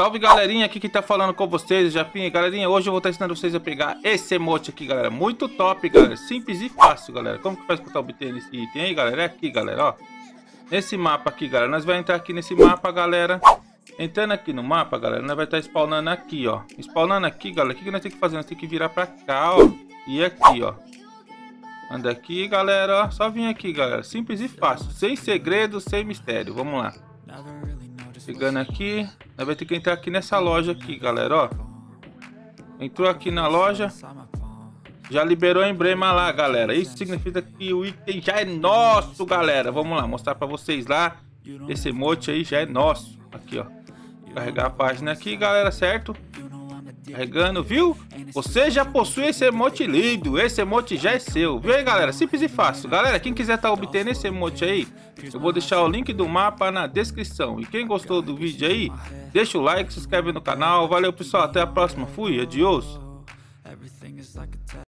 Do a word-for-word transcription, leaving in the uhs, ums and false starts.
Salve galerinha, aqui que tá falando com vocês, Japinha. Galerinha, hoje eu vou estar ensinando vocês a pegar esse emote aqui, galera. Muito top, galera. Simples e fácil, galera. Como que faz pra obter esse item aí, galera? É aqui, galera, ó. Nesse mapa aqui, galera. Nós vamos entrar aqui nesse mapa, galera. Entrando aqui no mapa, galera, nós vai estar spawnando aqui, ó. Spawnando aqui, galera. O que, que nós temos que fazer? Nós temos que virar pra cá, ó. E aqui, ó. Anda aqui, galera, ó. Só vim aqui, galera. Simples e fácil. Sem segredo, sem mistério. Vamos lá. Chegando aqui, nós vamos ter que entrar aqui nessa loja aqui, galera, ó. Entrou aqui na loja, já liberou o emblema lá, galera. Isso significa que o item já é nosso, galera. Vamos lá, mostrar pra vocês lá. Esse emote aí já é nosso. Aqui, ó. Carregar a página aqui, galera, certo? Carregando, viu? Você já possui esse emote lindo. Esse emote já é seu. Viu aí, galera? Simples e fácil. Galera, quem quiser tá obtendo esse emote aí, eu vou deixar o link do mapa na descrição. E quem gostou do vídeo aí, deixa o like, se inscreve no canal. Valeu, pessoal. Até a próxima. Fui. Adiós.